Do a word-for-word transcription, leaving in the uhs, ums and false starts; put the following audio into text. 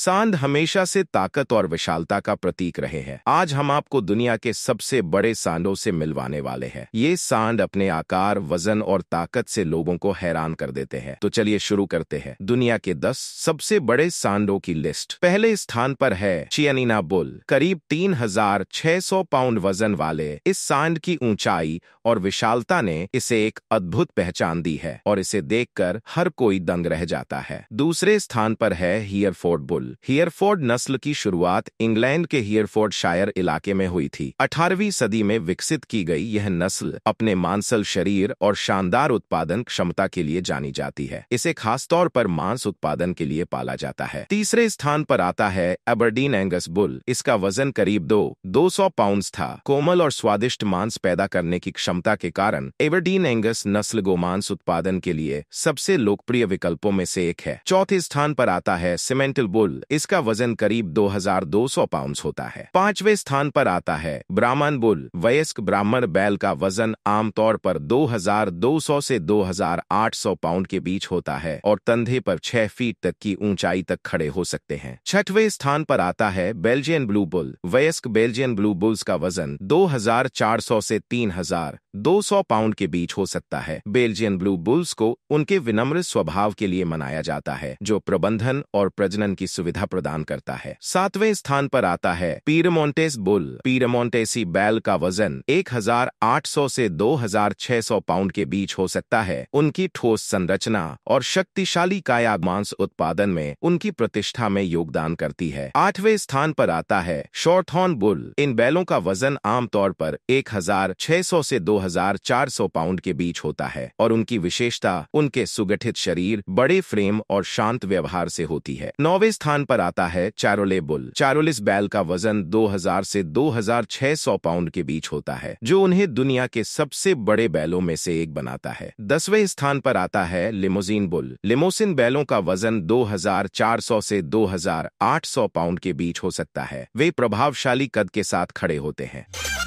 सांड हमेशा से ताकत और विशालता का प्रतीक रहे हैं। आज हम आपको दुनिया के सबसे बड़े सांडों से मिलवाने वाले हैं। ये सांड अपने आकार, वजन और ताकत से लोगों को हैरान कर देते हैं। तो चलिए शुरू करते हैं दुनिया के दस सबसे बड़े सांडों की लिस्ट। पहले स्थान पर है चियानिना बुल। करीब तीन हजार छह सौ पाउंड वजन वाले इस सांड की ऊंचाई और विशालता ने इसे एक अद्भुत पहचान दी है और इसे देखकर हर कोई दंग रह जाता है। दूसरे स्थान पर है हियरफोर्ड बुल। हियरफोर्ड नस्ल की शुरुआत इंग्लैंड के हियरफोर्डशायर इलाके में हुई थी। अठारहवीं सदी में विकसित की गई यह नस्ल अपने मांसल शरीर और शानदार उत्पादन क्षमता के लिए जानी जाती है। इसे खासतौर पर मांस उत्पादन के लिए पाला जाता है। तीसरे स्थान पर आता है एबरडीन एंगस बुल। इसका वजन करीब दो दो सौ पाउंड था। कोमल और स्वादिष्ट मांस पैदा करने की क्षमता के कारण एबरडीन एंगस नस्ल गोमांस उत्पादन के लिए सबसे लोकप्रिय विकल्पों में से एक है। चौथे स्थान पर आता है सिमेंटल बुल। इसका वजन करीब दो हजार दो सौ पाउंड्स होता है। पांचवें स्थान पर आता है ब्राह्मण बुल। वयस्क ब्राह्मण बैल का वजन आमतौर पर दो हजार दो सौ से दो हजार आठ सौ पाउंड के बीच होता है और कंधे पर छह फीट तक की ऊंचाई तक खड़े हो सकते हैं। छठवें स्थान पर आता है बेल्जियन ब्लू बुल। वयस्क बेल्जियन ब्लू बुल्स का वजन दो हजार चार सौ से तीन हजार दो सौ पाउंड के बीच हो सकता है। बेल्जियन ब्लू बुल्स को उनके विनम्र स्वभाव के लिए मनाया जाता है, जो प्रबंधन और प्रजनन की सुविधा प्रदान करता है। सातवें स्थान पर आता है पीरमोंटेस बुल। पीरमोंटेसी बैल का वजन एक हजार आठ सौ से दो हजार छह सौ पाउंड के बीच हो सकता है। उनकी ठोस संरचना और शक्तिशाली काया मांस उत्पादन में उनकी प्रतिष्ठा में योगदान करती है। आठवें स्थान पर आता है शॉर्थहॉर्न बुल। इन बैलों का वजन आमतौर पर एक हजार छह सौ से दो हजार चार सौ पाउंड के बीच होता है और उनकी विशेषता उनके सुगठित शरीर, बड़े फ्रेम और शांत व्यवहार से होती है। नौवें स्थान पर आता है चारोले बुल। चारोलिस बैल का वजन दो हजार से दो हजार छह सौ पाउंड के बीच होता है, जो उन्हें दुनिया के सबसे बड़े बैलों में से एक बनाता है। दसवें स्थान पर आता है लिमोसिन बुल। लिमोसिन बैलों का वजन दो हजार चार सौ से दो हजार आठ सौ पाउंड के बीच हो सकता है। वे प्रभावशाली कद के साथ खड़े होते हैं।